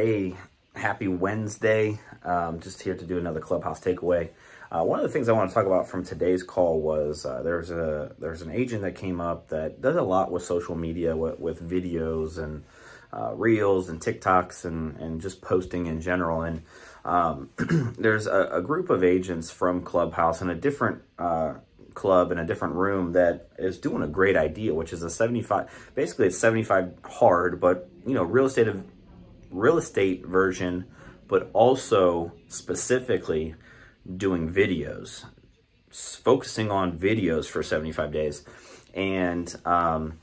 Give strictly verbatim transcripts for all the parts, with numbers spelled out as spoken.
Hey, happy Wednesday. Um, just here to do another Clubhouse takeaway. Uh, one of the things I want to talk about from today's call was uh, there's a there's an agent that came up that does a lot with social media, with, with videos and uh, reels and TikToks and, and just posting in general. And um, there's a, a group of agents from Clubhouse in a different uh, club in a different room that is doing a great idea, which is a seventy-five, basically it's seventy-five hard, but you know, real estate of real estate version, but also specifically doing videos, focusing on videos for seventy-five days. And um,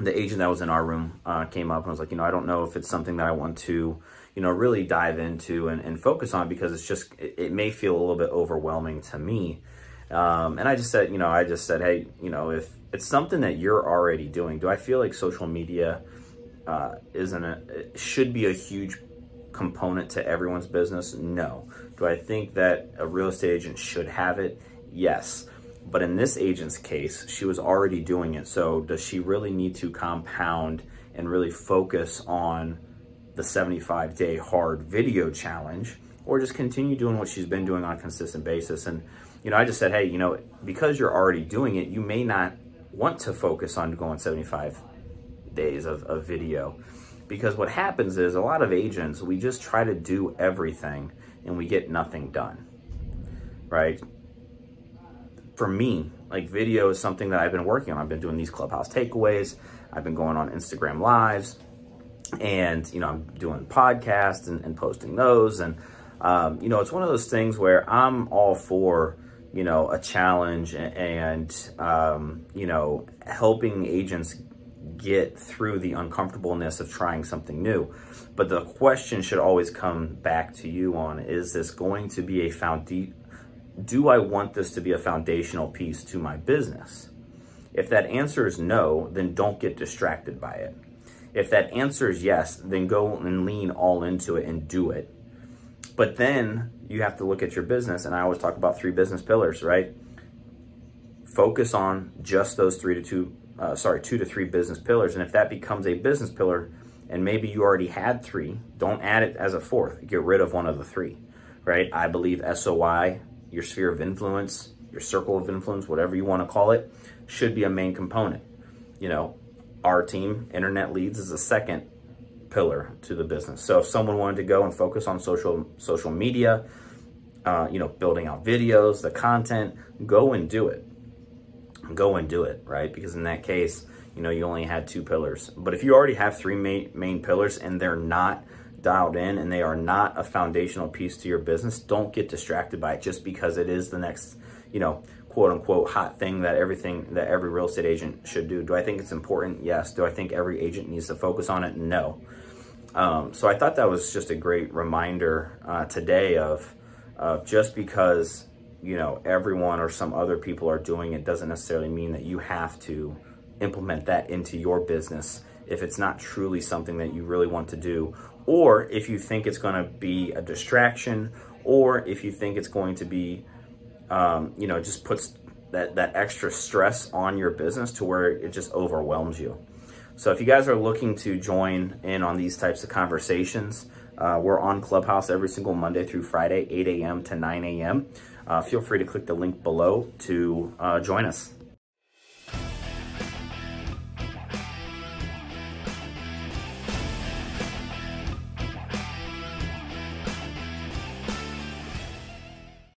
the agent that was in our room uh, came up and was like, you know, I don't know if it's something that I want to, you know, really dive into and, and focus on, because it's just, it, it may feel a little bit overwhelming to me. Um, and I just said, you know, I just said, hey, you know, if it's something that you're already doing, do I feel like social media Uh, isn't a, it should be a huge component to everyone's business? No. Do I think that a real estate agent should have it? Yes. But in this agent's case, she was already doing it. So does she really need to compound and really focus on the seventy-five day hard video challenge, or just continue doing what she's been doing on a consistent basis? And, you know, I just said, hey, you know, because you're already doing it, you may not want to focus on going seventy-five days of, of video, because what happens is a lot of agents, we just try to do everything and we get nothing done, right? For me, like, video is something that I've been working on. I've been doing these Clubhouse takeaways. I've been going on Instagram lives, and, you know, I'm doing podcasts and, and posting those. And, um, you know, it's one of those things where I'm all for, you know, a challenge and, and um, you know, helping agents get through the uncomfortableness of trying something new. But the question should always come back to you on, is this going to be a found? Do I want this to be a foundational piece to my business? If that answer is no, then don't get distracted by it. If that answer is yes, then go and lean all into it and do it. But then you have to look at your business. And I always talk about three business pillars, right? Focus on just those three to two Uh, sorry, two to three business pillars. And if that becomes a business pillar, and maybe you already had three, don't add it as a fourth. Get rid of one of the three, right? I believe S O I, your sphere of influence, your circle of influence, whatever you want to call it, should be a main component. You know, our team, Internet Leads, is a second pillar to the business. So if someone wanted to go and focus on social, social media, uh, you know, building out videos, the content, go and do it. Go and do it, right? Because in that case, you know, you only had two pillars. But if you already have three main, main pillars and they're not dialed in and they are not a foundational piece to your business, don't get distracted by it just because it is the next, you know, quote unquote hot thing that everything that every real estate agent should do. Do I think it's important? Yes. Do I think every agent needs to focus on it? No. Um, so I thought that was just a great reminder uh, today of uh, just because, you know, everyone or some other people are doing it doesn't necessarily mean that you have to implement that into your business if it's not truly something that you really want to do, or if you think it's going to be a distraction, or if you think it's going to be, um, you know, just puts that, that extra stress on your business to where it just overwhelms you. So if you guys are looking to join in on these types of conversations, uh, we're on Clubhouse every single Monday through Friday, eight a m to nine a m Uh, feel free to click the link below to uh, join us.